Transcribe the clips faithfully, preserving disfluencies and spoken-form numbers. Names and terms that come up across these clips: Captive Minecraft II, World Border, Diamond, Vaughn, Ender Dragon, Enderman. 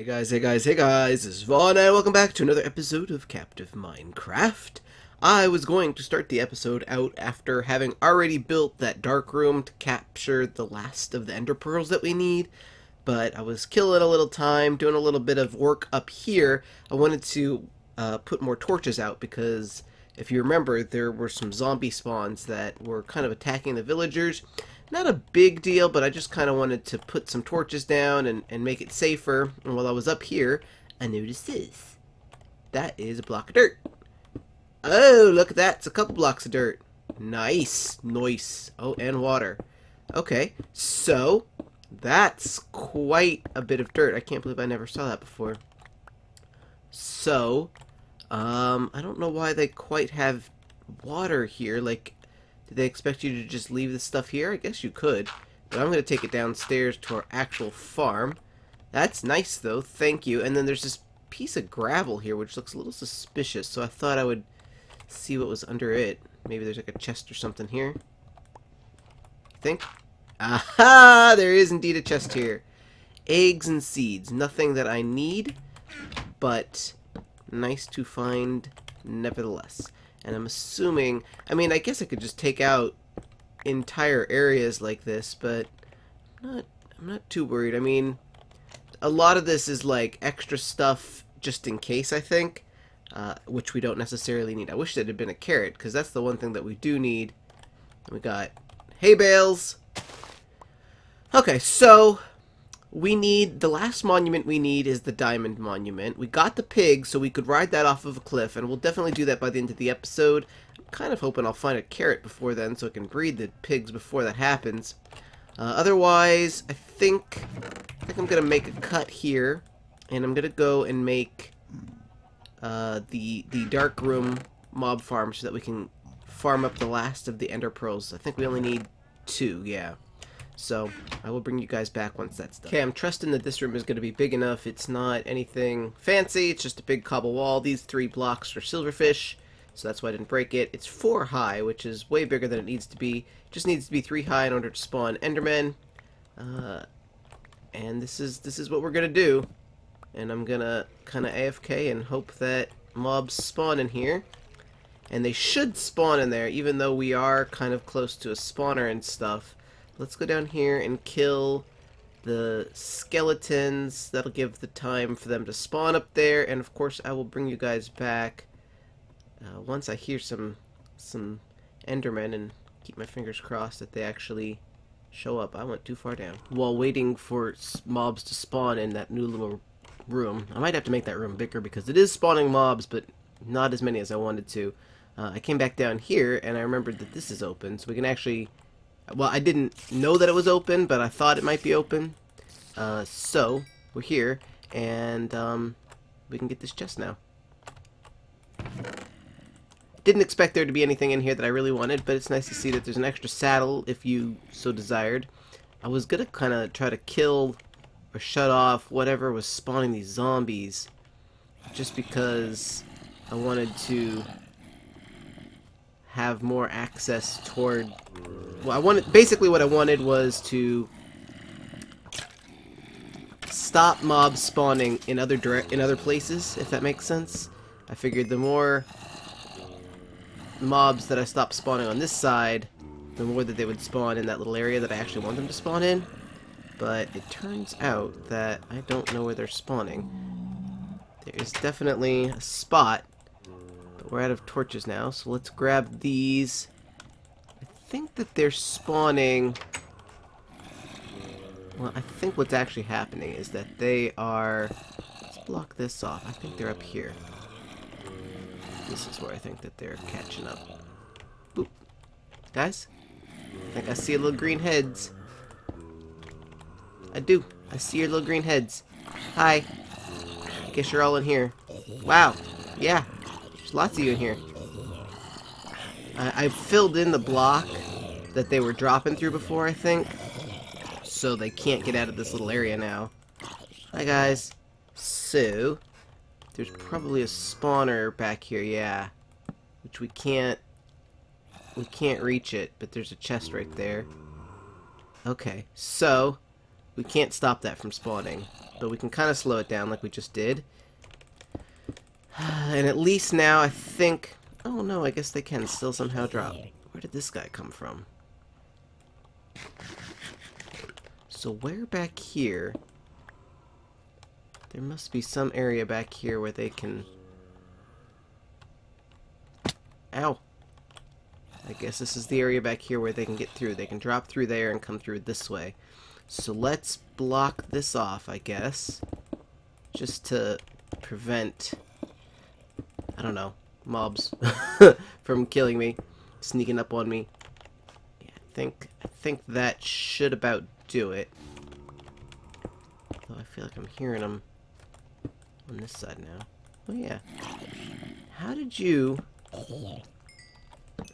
Hey guys, hey guys, hey guys, this is Vaughn and welcome back to another episode of Captive Minecraft. I was going to start the episode out after having already built that dark room to capture the last of the ender pearls that we need, but I was killing a little time, doing a little bit of work up here. I wanted to uh, put more torches out because, if you remember, there were some zombie spawns that were kind of attacking the villagers. Not a big deal, but I just kind of wanted to put some torches down and, and make it safer. And while I was up here, I noticed this. That is a block of dirt. Oh, look at that. It's a couple blocks of dirt. Nice. Nice. Oh, and water. Okay, so that's quite a bit of dirt. I can't believe I never saw that before. So, um, I don't know why they quite have water here, like... Did they expect you to just leave this stuff here? I guess you could. But I'm going to take it downstairs to our actual farm. That's nice, though. Thank you. And then there's this piece of gravel here, which looks a little suspicious. So I thought I would see what was under it. Maybe there's like a chest or something here. I think. Aha! There is indeed a chest here. Eggs and seeds. Nothing that I need, but nice to find nevertheless. And I'm assuming, I mean, I guess I could just take out entire areas like this, but I'm not, I'm not too worried. I mean, a lot of this is like extra stuff just in case, I think, uh, which we don't necessarily need. I wish that had been a carrot, because that's the one thing that we do need. We got hay bales. Okay, so we need, the last monument we need is the Diamond Monument. We got the pig, so we could ride that off of a cliff, and we'll definitely do that by the end of the episode. I'm kind of hoping I'll find a carrot before then, so I can breed the pigs before that happens. Uh, otherwise, I think, I think I'm going to make a cut here, and I'm going to go and make uh, the, the dark room mob farm so that we can farm up the last of the ender pearls. I think we only need two, yeah. So, I will bring you guys back once that's done. Okay, I'm trusting that this room is going to be big enough. It's not anything fancy. It's just a big cobble wall. These three blocks are silverfish, so that's why I didn't break it. It's four high, which is way bigger than it needs to be. It just needs to be three high in order to spawn endermen. Uh, and this is, this is what we're going to do. And I'm going to kind of A F K and hope that mobs spawn in here. And they should spawn in there, even though we are kind of close to a spawner and stuff. Let's go down here and kill the skeletons. That'll give the time for them to spawn up there. And of course, I will bring you guys back uh, once I hear some some endermen and keep my fingers crossed that they actually show up. I went too far down. While waiting for mobs to spawn in that new little room. I might have to make that room bigger because it is spawning mobs, but not as many as I wanted to. Uh, I came back down here and I remembered that this is open, so we can actually... Well, I didn't know that it was open, but I thought it might be open. Uh, so, we're here, and um, we can get this chest now. Didn't expect there to be anything in here that I really wanted, but it's nice to see that there's an extra saddle, if you so desired. I was going to kind of try to kill or shut off whatever was spawning these zombies, just because I wanted to have more access toward... Well, I wanted, basically what I wanted was to stop mobs spawning in other dire in other places, if that makes sense. I figured the more mobs that I stopped spawning on this side, the more that they would spawn in that little area that I actually want them to spawn in. But it turns out that I don't know where they're spawning. There is definitely a spot, but we're out of torches now, so let's grab these. I think that they're spawning... Well, I think what's actually happening is that they are... Let's block this off. I think they're up here. This is where I think that they're catching up. Boop. Guys? I think I see little green heads. I do. I see your little green heads. Hi. I guess you're all in here. Wow. Yeah. There's lots of you in here. I filled in the block that they were dropping through before, I think, so they can't get out of this little area now. Hi, guys. So, there's probably a spawner back here, yeah, which we can't, we can't reach it, but there's a chest right there. Okay, so, we can't stop that from spawning. but we can kind of slow it down like we just did. And at least now I think... Oh no, I guess they can still somehow drop. Where did this guy come from? So where back here... There must be some area back here where they can... Ow! I guess this is the area back here where they can get through. They can drop through there and come through this way. So let's block this off, I guess. Just to prevent... I don't know. Mobs from killing me. Sneaking up on me. Yeah, I think, I think that should about do it. Though I feel like I'm hearing them on this side now. Oh yeah. How did you...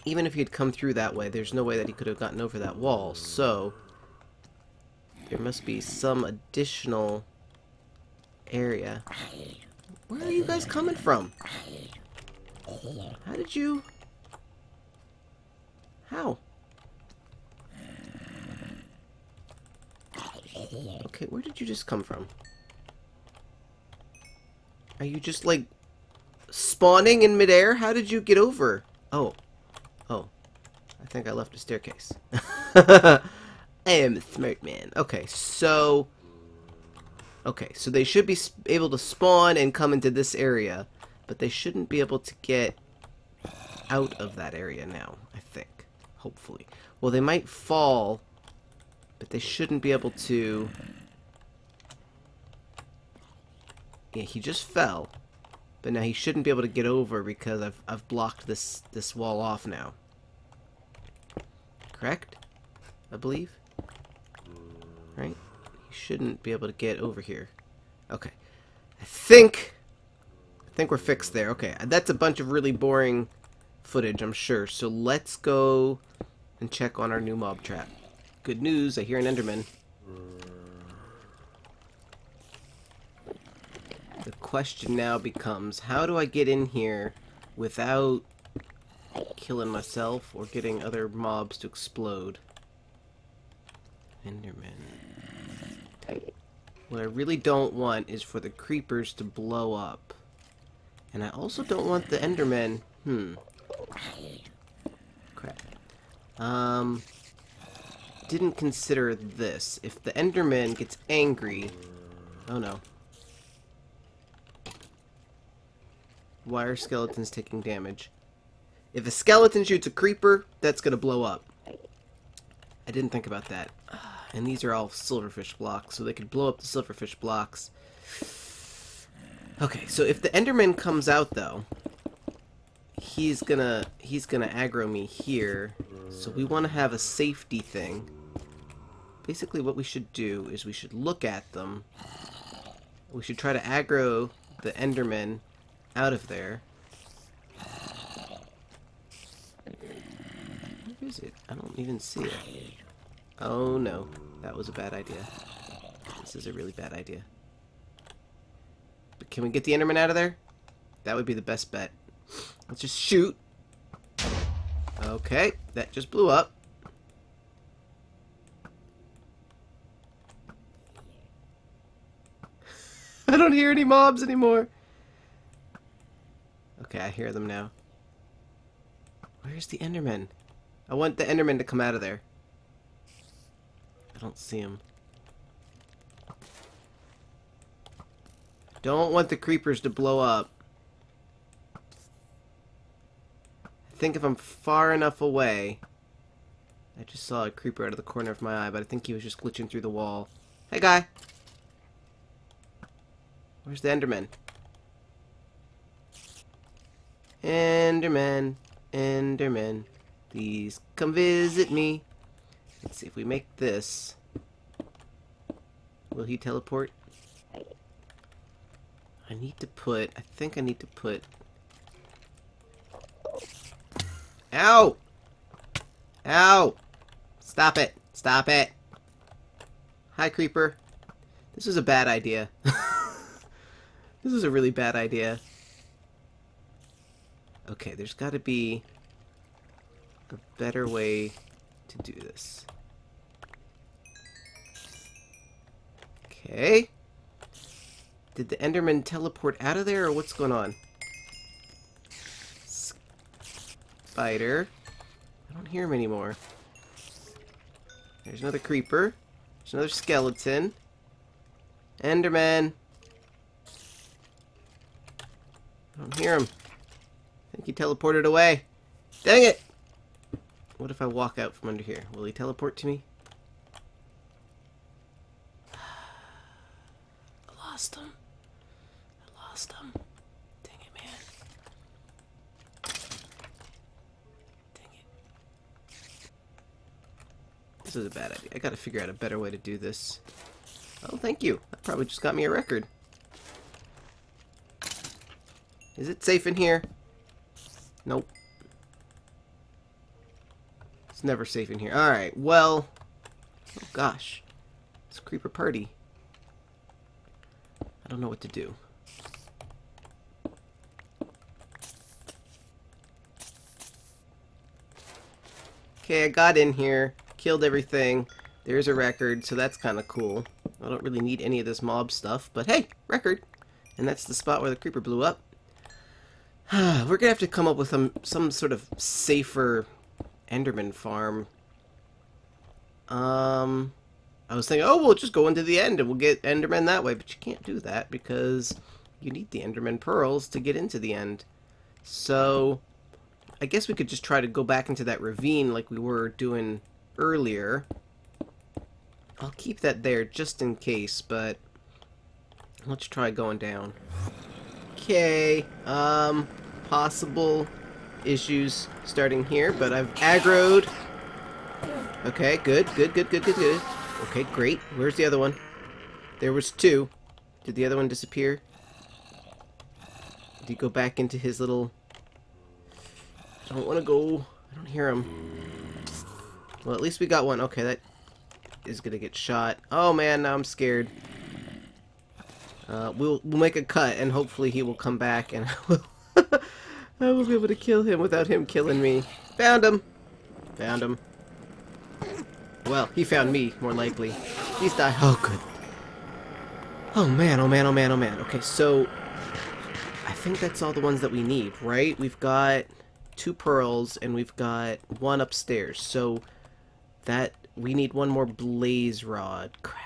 Even if he'd come through that way, there's no way that he could have gotten over that wall, so... There must be some additional area. Where are you guys coming from? How did you... How? Okay, where did you just come from? Are you just, like, spawning in midair? How did you get over? Oh. Oh. I think I left a staircase. I am a smart man. Okay, so... Okay, so they should be able to spawn and come into this area, but they shouldn't be able to get out of that area now, I think. Hopefully. Well, they might fall, but they shouldn't be able to... Yeah, he just fell, but now he shouldn't be able to get over because I've, I've blocked this, this wall off now. Correct? I believe? Right? Shouldn't be able to get over here. Okay. I think... I think we're fixed there. Okay. That's a bunch of really boring footage, I'm sure. So let's go and check on our new mob trap. Good news, I hear an Enderman. The question now becomes, how do I get in here without killing myself or getting other mobs to explode? Enderman... What I really don't want is for the creepers to blow up. And I also don't want the Endermen... Hmm. Crap. Um... Didn't consider this. If the Enderman gets angry... Oh no. Why are skeletons taking damage? If a skeleton shoots a creeper, that's gonna blow up. I didn't think about that. And these are all silverfish blocks, so they could blow up the silverfish blocks. Okay, so if the Enderman comes out, though, he's gonna he's gonna aggro me here. So we want to have a safety thing. Basically, what we should do is we should look at them. We should try to aggro the Enderman out of there. Where is it? I don't even see it. Oh no, that was a bad idea. This is a really bad idea. But can we get the Enderman out of there? That would be the best bet. Let's just shoot. Okay, that just blew up. I don't hear any mobs anymore. Okay, I hear them now. Where's the Enderman? I want the Enderman to come out of there. I don't see him. Don't want the creepers to blow up. I think if I'm far enough away... I just saw a creeper out of the corner of my eye, but I think he was just glitching through the wall. Hey, guy! Where's the Enderman? Enderman, Enderman, please come visit me. Let's see, if we make this, will he teleport? I need to put, I think I need to put... Ow! Ow! Stop it! Stop it! Hi, creeper. This is a bad idea. This is a really bad idea. Okay, there's gotta be a better way to do this. Okay. Did the Enderman teleport out of there, or what's going on? Spider. I don't hear him anymore. There's another creeper. There's another skeleton. Enderman. I don't hear him. I think he teleported away. Dang it! What if I walk out from under here? Will he teleport to me? I lost him. I lost him. Dang it, man. Dang it. This is a bad idea. I gotta figure out a better way to do this. Oh, thank you. That probably just got me a record. Is it safe in here? Nope. It's never safe in here. Alright, well... Oh gosh. It's a creeper party. I don't know what to do. Okay, I got in here. Killed everything. There's a record, so that's kind of cool. I don't really need any of this mob stuff, but hey! Record! And that's the spot where the creeper blew up. We're gonna have to come up with some, some sort of safer Enderman farm. Um, I was thinking, oh, we'll just go into the end and we'll get Enderman that way. But you can't do that because you need the Enderman pearls to get into the end. So, I guess we could just try to go back into that ravine like we were doing earlier. I'll keep that there just in case, but let's try going down. Okay, um, possible issues starting here, but I've aggroed. Okay, good, good, good, good, good, good. Okay, great. Where's the other one? There was two. Did the other one disappear? Did he go back into his little... I don't want to go... I don't hear him. Well, at least we got one. Okay, that is going to get shot. Oh, man, now I'm scared. Uh, we'll, we'll make a cut, and hopefully he will come back, and I will, I will be able to kill him without him killing me. Found him! Found him. Well, he found me, more likely. He's died. Oh, good. Oh, man, oh, man, oh, man, oh, man. Okay, so... I think that's all the ones that we need, right? We've got two pearls, and we've got one upstairs, so... That... We need one more blaze rod. Crap.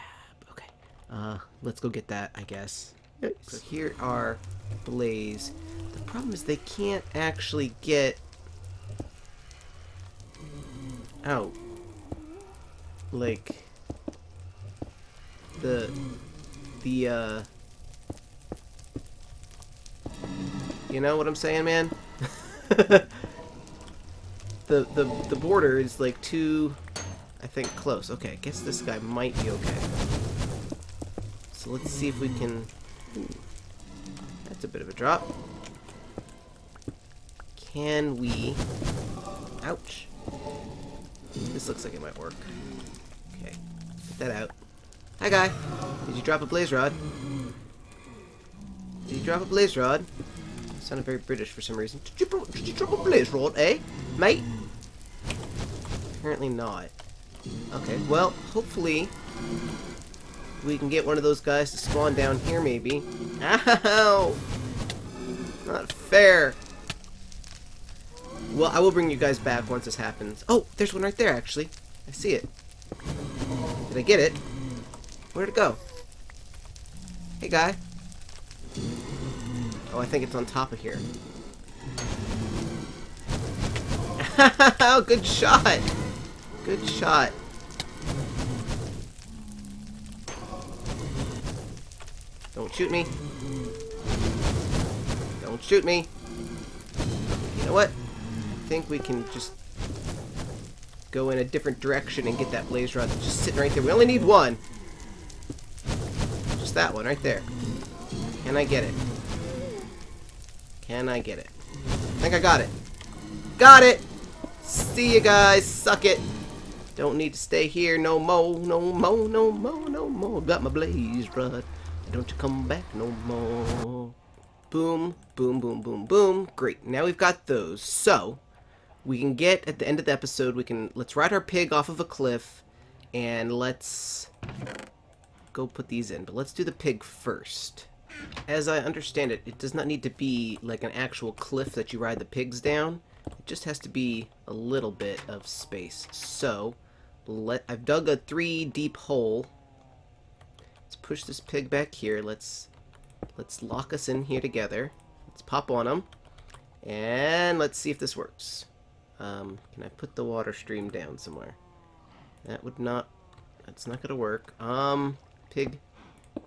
Uh, let's go get that, I guess. So here are blaze. The problem is they can't actually get out. Like, the, the, uh, you know what I'm saying, man? the, the, the border is, like, too, I think, close. Okay, I guess this guy might be okay. So let's see if we can... Ooh, that's a bit of a drop. Can we... Ouch. This looks like it might work. Okay. Get that out. Hi, guy. Did you drop a blaze rod? Did you drop a blaze rod? You sounded very British for some reason. Did you, did you drop a blaze rod, eh? Mate? Apparently not. Okay, well, hopefully... we can get one of those guys to spawn down here, maybe. Ow! Not fair! Well, I will bring you guys back once this happens. Oh, there's one right there, actually. I see it. Did I get it? Where'd it go? Hey, guy. Oh, I think it's on top of here. Ow! Good shot! Good shot. Don't shoot me. Don't shoot me. You know what? I think we can just go in a different direction and get that blaze rod that's just sitting right there. We only need one. Just that one right there. Can I get it? Can I get it? I think I got it. Got it! See you guys. Suck it. Don't need to stay here no more. No more. No more. No more. Got my blaze rod. Don't you come back no more. Boom, boom, boom, boom, boom. Great. Now we've got those. So, we can get, at the end of the episode, we can, let's ride our pig off of a cliff, and let's go put these in. But let's do the pig first. as I understand it, it does not need to be like an actual cliff that you ride the pigs down. It just has to be a little bit of space. So, let I've dug a three deep hole. Let's push this pig back here. Let's let's lock us in here together. Let's pop on him, and let's see if this works. Um, can I put the water stream down somewhere? That would not. That's not gonna work. Um, pig,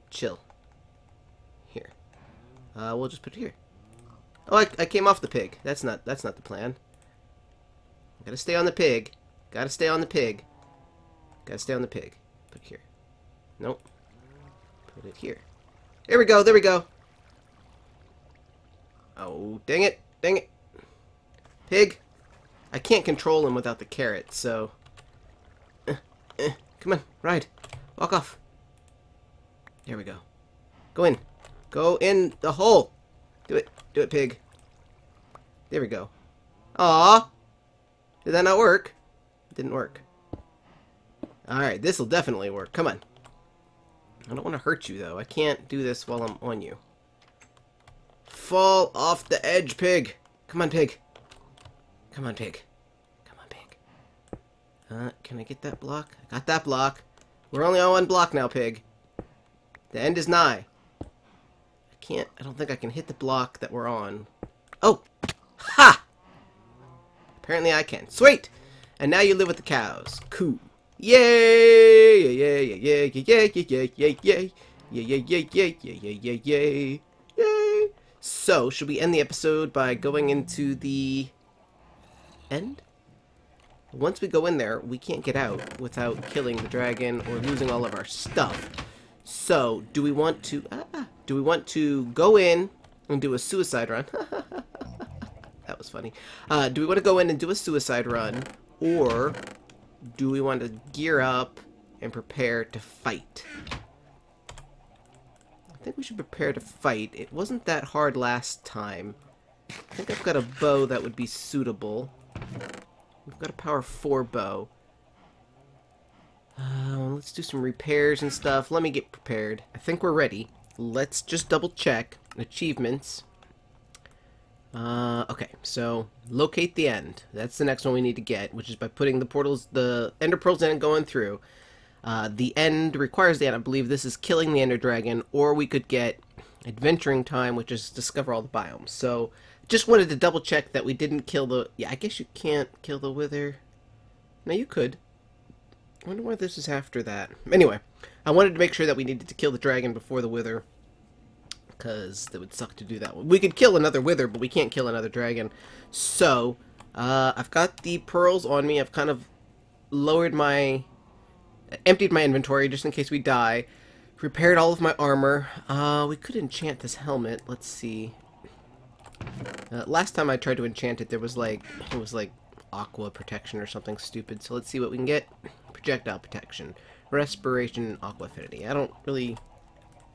chill. Here. Uh, we'll just put it here. Oh, I, I came off the pig. That's not. That's not the plan. Gotta stay on the pig. Gotta stay on the pig. Gotta stay on the pig. Put it here. Nope. Put it here. There we go. There we go. Oh, dang it. Dang it. Pig. I can't control him without the carrot, so... Uh, uh, come on, ride. Walk off. There we go. Go in. Go in the hole. Do it. Do it, pig. There we go. Aww. Did that not work? It didn't work. Alright, this'll definitely work. Come on. I don't want to hurt you, though. I can't do this while I'm on you. Fall off the edge, pig. Come on, pig. Come on, pig. Come on, pig. Uh, can I get that block? I got that block. We're only on one block now, pig. The end is nigh. I can't... I don't think I can hit the block that we're on. Oh! Ha! Apparently I can. Sweet! And now you live with the cows. Cool. Yay! Yay, yay, yay, yay, yay, yay, yay, yay. Yay, yay, yay, yay, yay, yay, yay. Yay! So, should we end the episode by going into the... end? Once we go in there, we can't get out without killing the dragon or losing all of our stuff. So, do we want to... Ah, do we want to go in and do a suicide run? That was funny. Uh, do we want to go in and do a suicide run, or do we want to gear up and prepare to fight? I think we should prepare to fight. It wasn't that hard last time. I think I've got a bow that would be suitable. We've got a power four bow. Uh, let's do some repairs and stuff. Let me get prepared. I think we're ready. Let's just double check achievements. Uh, okay, so locate the end. That's the next one we need to get, which is by putting the portals, the ender pearls in and going through. Uh, the end requires the end. I believe this is killing the ender dragon, or we could get adventuring time, which is discover all the biomes. So just wanted to double check that we didn't kill the... Yeah, I guess you can't kill the wither. No, you could. I wonder why this is after that. Anyway, I wanted to make sure that we needed to kill the dragon before the wither, because it would suck to do that. We could kill another wither, but we can't kill another dragon. So, uh, I've got the pearls on me. I've kind of lowered my... emptied my inventory just in case we die. Repaired all of my armor. Uh, we could enchant this helmet. Let's see... Uh, last time I tried to enchant it, there was like, it was like aqua protection or something stupid. So let's see what we can get. Projectile protection, respiration, and aqua affinity. I don't really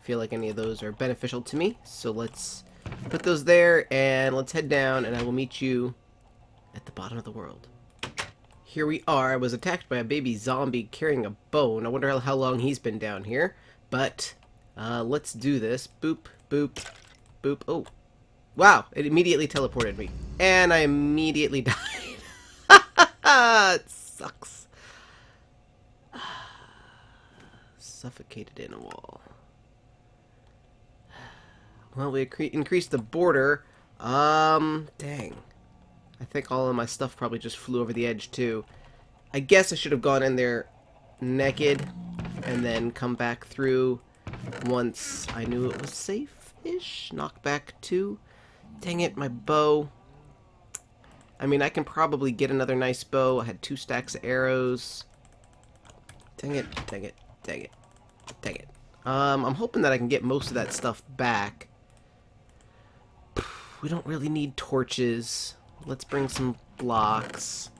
feel like any of those are beneficial to me. So let's put those there and let's head down, and I will meet you at the bottom of the world. Here we are. I was attacked by a baby zombie carrying a bone. I wonder how long he's been down here. But uh, let's do this. Boop, boop, boop. Oh. Wow, it immediately teleported me. And I immediately died. It sucks. Suffocated in a wall. Well, we increased the border. Um, dang. I think all of my stuff probably just flew over the edge, too. I guess I should have gone in there naked and then come back through once I knew it was safe-ish. Knockback two. Dang it, my bow. I mean, I can probably get another nice bow. I had two stacks of arrows. Dang it, dang it, dang it, dang it. Um, I'm hoping that I can get most of that stuff back. We don't really need torches. Let's bring some blocks.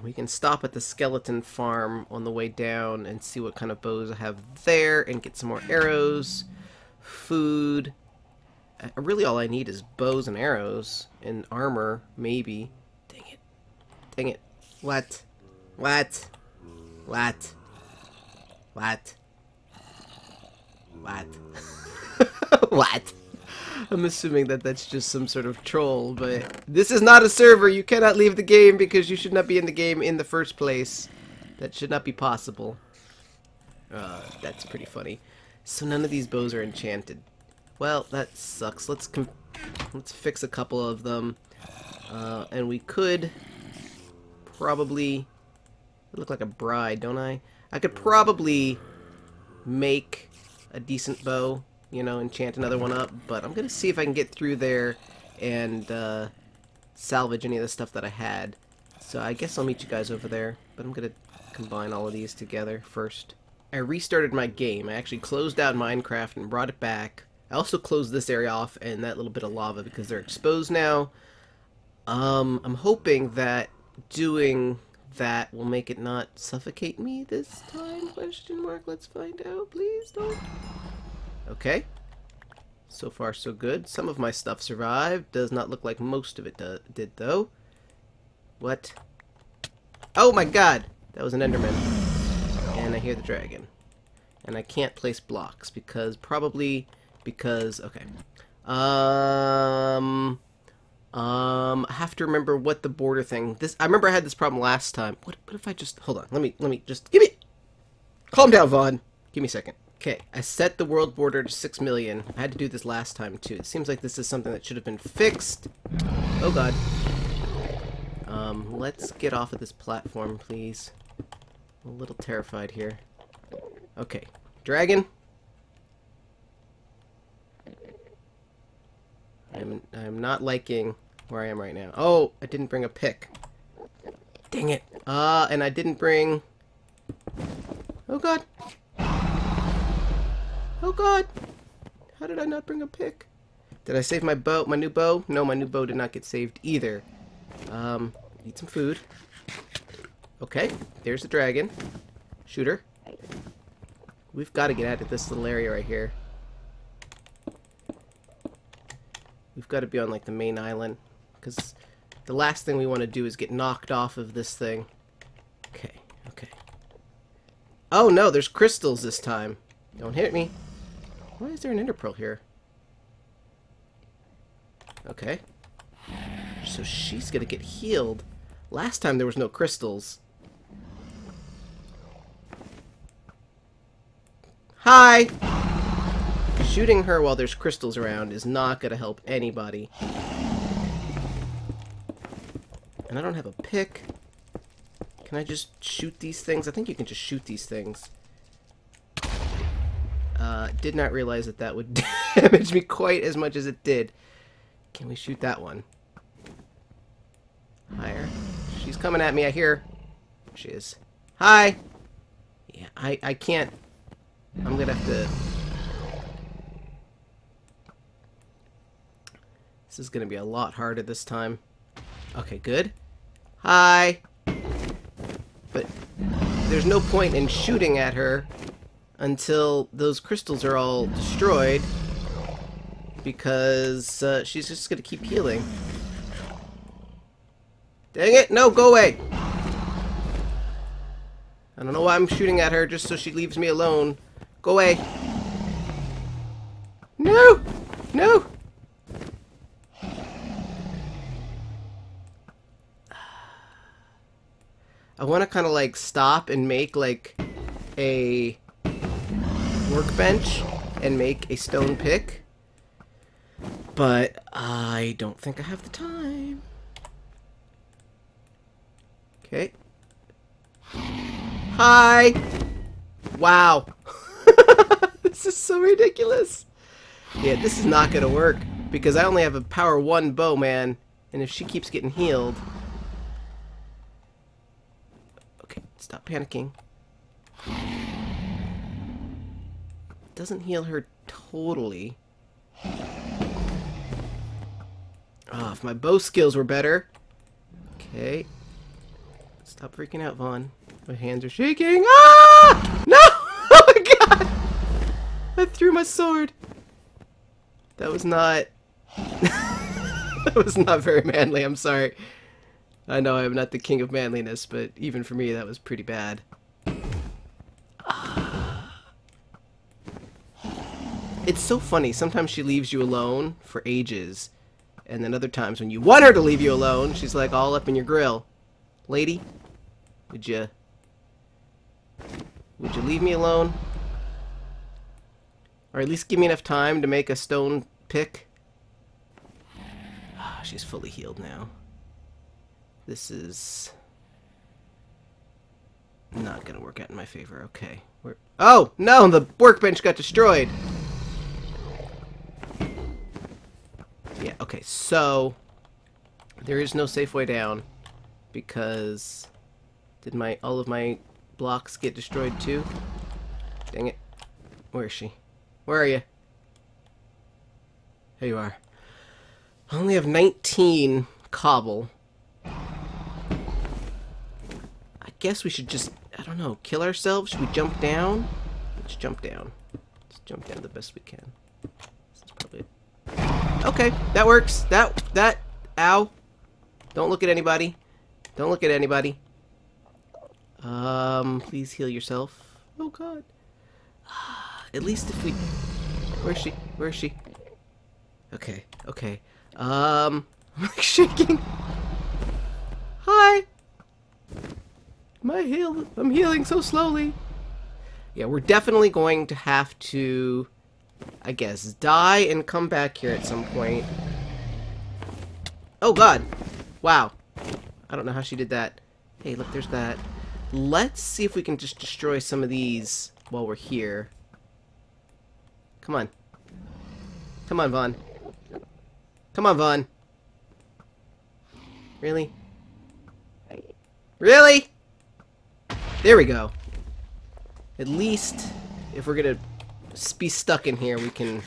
We can stop at the skeleton farm on the way down and see what kind of bows I have there and get some more arrows, food... Really, all I need is bows and arrows and armor, maybe. Dang it. Dang it. What? What? What? What? What? What? I'm assuming that that's just some sort of troll, but this is not a server. You cannot leave the game because you should not be in the game in the first place. That should not be possible. Uh, that's pretty funny. So none of these bows are enchanted. Well, that sucks. Let's com let's fix a couple of them. Uh, and we could probably... I look like a bride, don't I? I could probably make a decent bow, you know, enchant another one up, but I'm gonna see if I can get through there and uh, salvage any of the stuff that I had. So I guess I'll meet you guys over there, but I'm gonna combine all of these together first. I restarted my game. I actually closed down Minecraft and brought it back. I also closed this area off and that little bit of lava because they're exposed now. Um, I'm hoping that doing that will make it not suffocate me this time, question mark. Let's find out. Please don't. Okay. So far so good. Some of my stuff survived. Does not look like most of it do did though. What? Oh my god! That was an Enderman. And I hear the dragon. And I can't place blocks because probably because okay. Um Um, I have to remember what the border thing, this, I remember I had this problem last time. What, what if I just, hold on, let me, let me just, give me, calm down, Vaughn. Give me a second. Okay, I set the world border to six million. I had to do this last time, too. It seems like this is something that should have been fixed. Oh, God. Um, let's get off of this platform, please. I'm a little terrified here. Okay, dragon. I'm, I'm not liking where I am right now. Oh, I didn't bring a pick. Dang it. Uh, and I didn't bring... Oh, God. Oh, God. How did I not bring a pick? Did I save my bow? My new bow? No, my new bow did not get saved either. Um, eat some food. Okay, there's the dragon. Shooter. We've got to get out of this little area right here. We've got to be on, like, the main island, because the last thing we want to do is get knocked off of this thing. Okay, okay. Oh, no, there's crystals this time. Don't hit me. Why is there an ender pearl here? Okay. So she's going to get healed. Last time there was no crystals. Hi! Shooting her while there's crystals around is not going to help anybody. And I don't have a pick. Can I just shoot these things? I think you can just shoot these things. Uh, did not realize that that would damage me quite as much as it did. Can we shoot that one? Higher. She's coming at me, I hear. There she is. Hi! Yeah, I, I can't... I'm going to have to... This is going to be a lot harder this time. Okay, good. Hi! But there's no point in shooting at her until those crystals are all destroyed because uh, she's just going to keep healing. Dang it! No, go away! I don't know why I'm shooting at her just so she leaves me alone. Go away! No! No! I want to kind of like stop and make like a workbench and make a stone pick, but I don't think I have the time. Okay. Hi! Wow. This is so ridiculous. Yeah, this is not going to work because I only have a power one bow, man, and if she keeps getting healed... Stop panicking. Doesn't heal her totally. Ah, if my bow skills were better. Okay. Stop freaking out, Vaughn. My hands are shaking. Ah! No! Oh my god! I threw my sword. That was not... That was not very manly, I'm sorry. I know I'm not the king of manliness, but even for me, that was pretty bad. it's so funny. Sometimes she leaves you alone for ages, and then other times when you want her to leave you alone, she's like all up in your grill. Lady, would you would you leave me alone? Or at least give me enough time to make a stone pick. Ah, she's fully healed now. This is not gonna work out in my favor. Okay. We're... Oh, no! The workbench got destroyed! Yeah, okay, so... there is no safe way down. Because... Did my all of my blocks get destroyed too? Dang it. Where is she? Where are you? Here you are. I only have nineteen cobble. I guess we should just, I don't know, kill ourselves? Should we jump down? Let's jump down. Let's jump down the best we can. That's probably... Okay, that works. That, that, ow. Don't look at anybody. Don't look at anybody. Um, please heal yourself. Oh god. At least if we... Where is she? Where is she? Okay, okay. Um, I'm like shaking. Hi! My heal- I'm healing so slowly. Yeah, we're definitely going to have to, I guess, die and come back here at some point. Oh god! Wow. I don't know how she did that. Hey, look, there's that. Let's see if we can just destroy some of these while we're here. Come on. Come on, Vaughn. Come on, Vaughn. Really? Really? There we go. At least, if we're gonna be stuck in here, we can...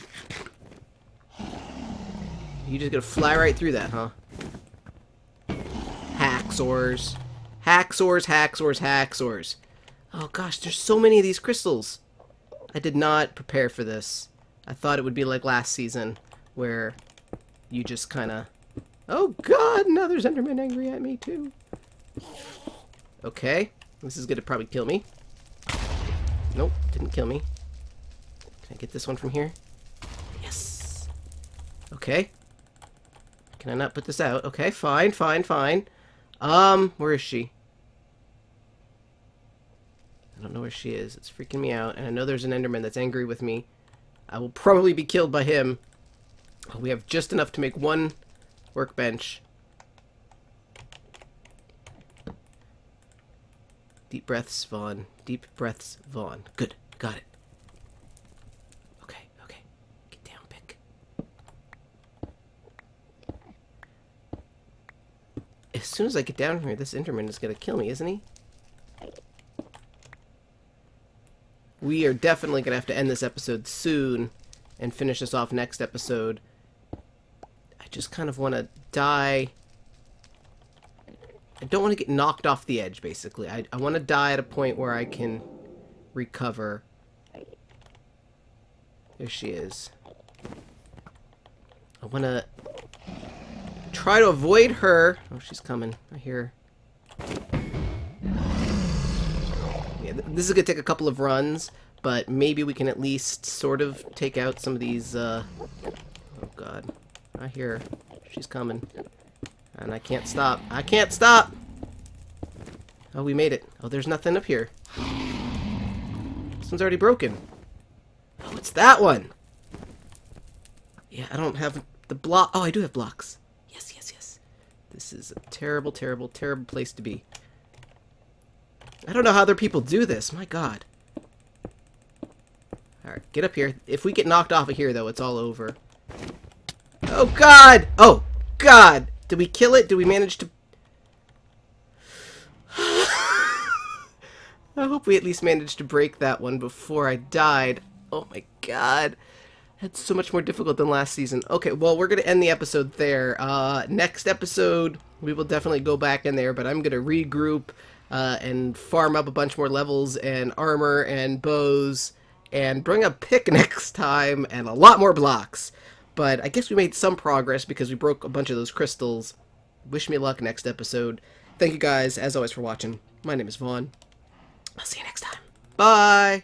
You just gonna fly right through that, huh? Hacksaws. Hacksaws, hacksaws, hacksaws. Oh gosh, there's so many of these crystals. I did not prepare for this. I thought it would be like last season, where you just kinda... Oh god, now there's Enderman angry at me too. Okay. This is gonna probably kill me. Nope, didn't kill me. Can I get this one from here? Yes! Okay. Can I not put this out? Okay, fine, fine, fine. Um, where is she? I don't know where she is. It's freaking me out. And I know there's an Enderman that's angry with me. I will probably be killed by him. We have just enough to make one workbench. Deep breaths, Vaughn. Deep breaths, Vaughn. Good. Got it. Okay, okay. Get down, pick. As soon as I get down here, this Enderman is gonna kill me, isn't he? We are definitely gonna have to end this episode soon and finish this off next episode. I just kind of want to die... I don't want to get knocked off the edge, basically. I, I want to die at a point where I can recover. There she is. I want to try to avoid her. Oh, she's coming. I hear her. Yeah, th this is going to take a couple of runs, but maybe we can at least sort of take out some of these, uh... Oh, God. I hear her. She's coming. And I can't stop. I can't stop! Oh, we made it. Oh, there's nothing up here. This one's already broken. Oh, it's that one! Yeah, I don't have the block. Oh, I do have blocks. Yes, yes, yes. This is a terrible, terrible, terrible place to be. I don't know how other people do this. My god. Alright, get up here. If we get knocked off of here, though, it's all over. Oh, god! Oh, god! Did we kill it? Did we manage to... I hope we at least managed to break that one before I died. Oh my god. That's so much more difficult than last season. Okay, well, we're going to end the episode there. Uh, next episode, we will definitely go back in there, but I'm going to regroup uh, and farm up a bunch more levels and armor and bows and bring a pick next time and a lot more blocks. But I guess we made some progress because we broke a bunch of those crystals. Wish me luck next episode. Thank you guys, as always, for watching. My name is Vaughn. I'll see you next time. Bye!